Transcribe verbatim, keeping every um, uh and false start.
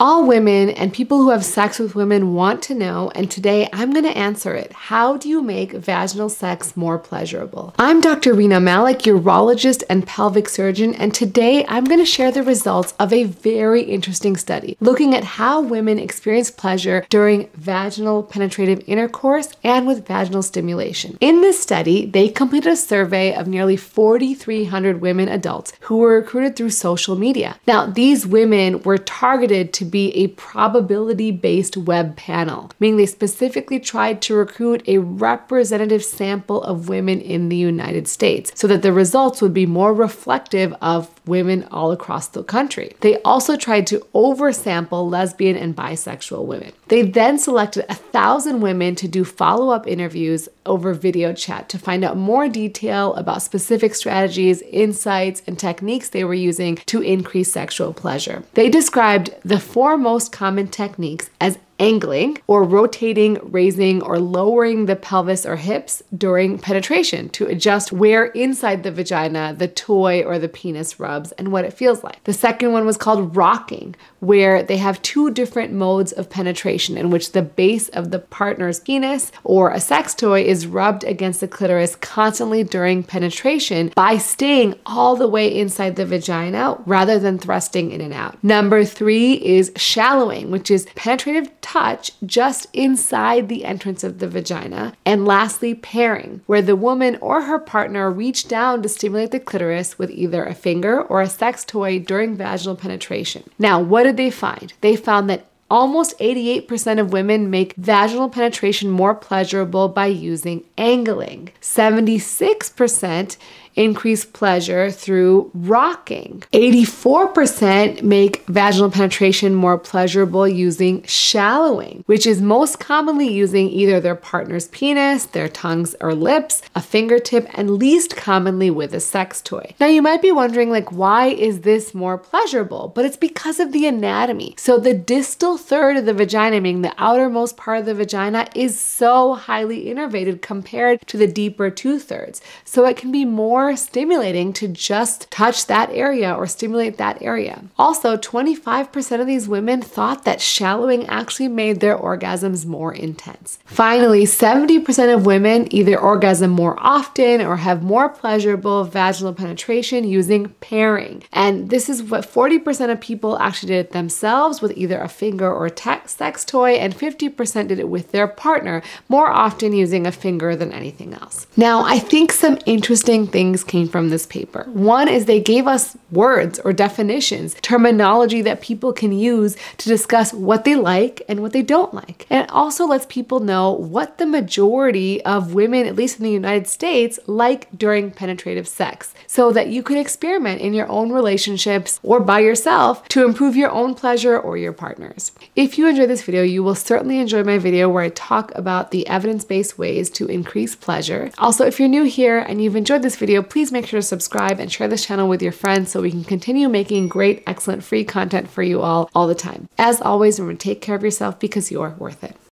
all women and people who have sex with women want to know, and today I'm gonna answer it. How do you make vaginal sex more pleasurable? I'm Doctor Rena Malik, urologist and pelvic surgeon, and today I'm gonna share the results of a very interesting study looking at how women experience pleasure during vaginal penetrative intercourse and with vaginal stimulation. In this study, they completed a survey of nearly four thousand three hundred women adults who were recruited through social media. Now, these women were targeted to be a probability-based web panel, meaning they specifically tried to recruit a representative sample of women in the United States so that the results would be more reflective of women all across the country. They also tried to oversample lesbian and bisexual women. They then selected a thousand women to do follow-up interviews over video chat to find out more detail about specific strategies, insights, and techniques they were using to increase sexual pleasure. They described the four most common techniques as angling, or rotating, raising, or lowering the pelvis or hips during penetration to adjust where inside the vagina the toy or the penis rubs and what it feels like. The second one was called rocking, where they have two different modes of penetration in which the base of the partner's penis or a sex toy is rubbed against the clitoris constantly during penetration by staying all the way inside the vagina rather than thrusting in and out. Number three is shallowing, which is penetrative touch just inside the entrance of the vagina. And lastly, pairing, where the woman or her partner reached down to stimulate the clitoris with either a finger or a sex toy during vaginal penetration. Now, what did they find? They found that almost eighty-eight percent of women make vaginal penetration more pleasurable by using angling. seventy-six percent increase pleasure through rocking. eighty-four percent make vaginal penetration more pleasurable using shallowing, which is most commonly using either their partner's penis, their tongues or lips, a fingertip, and least commonly with a sex toy. Now you might be wondering, like, why is this more pleasurable? But it's because of the anatomy. So the distal third of the vagina, meaning the outermost part of the vagina, is so highly innervated compared to the deeper two thirds. So it can be more stimulating to just touch that area or stimulate that area. Also, twenty-five percent of these women thought that shallowing actually made their orgasms more intense. Finally, seventy percent of women either orgasm more often or have more pleasurable vaginal penetration using pairing. And this is what forty percent of people actually did it themselves with either a finger or a sex toy, and fifty percent did it with their partner, more often using a finger than anything else. Now, I think some interesting things Things came from this paper. One is they gave us words or definitions, terminology that people can use to discuss what they like and what they don't like. And it also lets people know what the majority of women, at least in the United States, like during penetrative sex, so that you can experiment in your own relationships or by yourself to improve your own pleasure or your partner's. If you enjoyed this video, you will certainly enjoy my video where I talk about the evidence-based ways to increase pleasure. Also, if you're new here and you've enjoyed this video, please make sure to subscribe and share this channel with your friends so we can continue making great, excellent, free content for you all all the time. As always, remember to take care of yourself because you're worth it.